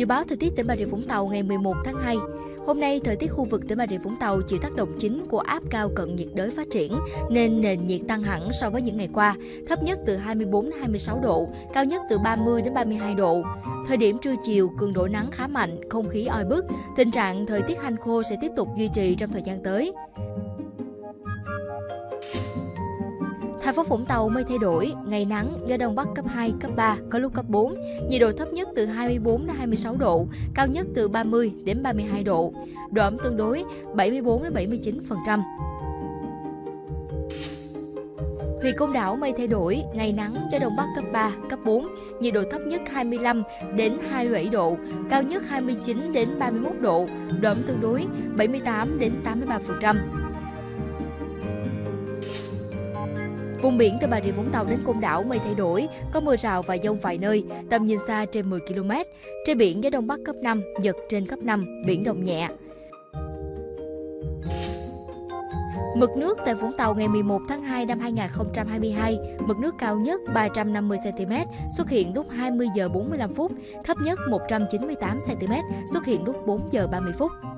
Dự báo thời tiết tỉnh Bà Rịa Vũng Tàu ngày 11 tháng 2. Hôm nay, thời tiết khu vực tỉnh Bà Rịa Vũng Tàu chịu tác động chính của áp cao cận nhiệt đới phát triển, nên nền nhiệt tăng hẳn so với những ngày qua, thấp nhất từ 24 đến 26 độ, cao nhất từ 30 đến 32 độ. Thời điểm trưa chiều, cường độ nắng khá mạnh, không khí oi bức, tình trạng thời tiết hanh khô sẽ tiếp tục duy trì trong thời gian tới. Thành phố Vũng Tàu mây thay đổi, ngày nắng, gió đông bắc cấp 2, cấp 3, có lúc cấp 4, nhiệt độ thấp nhất từ 24 đến 26 độ, cao nhất từ 30 đến 32 độ, độ ẩm tương đối 74 đến 79%. Huyện Côn Đảo mây thay đổi, ngày nắng, gió đông bắc cấp 3, cấp 4, nhiệt độ thấp nhất 25 đến 27 độ, cao nhất 29 đến 31 độ, độ ẩm tương đối 78 đến 83%. Vùng biển từ Bà Rịa Vũng Tàu đến Côn Đảo mây thay đổi, có mưa rào và dông vài nơi, tầm nhìn xa trên 10 km. Trên biển gió đông bắc cấp 5, giật trên cấp 5, biển động nhẹ. Mực nước tại Vũng Tàu ngày 11 tháng 2 năm 2022, mực nước cao nhất 350 cm xuất hiện lúc 20 giờ 45 phút, thấp nhất 198 cm xuất hiện lúc 4 giờ 30 phút.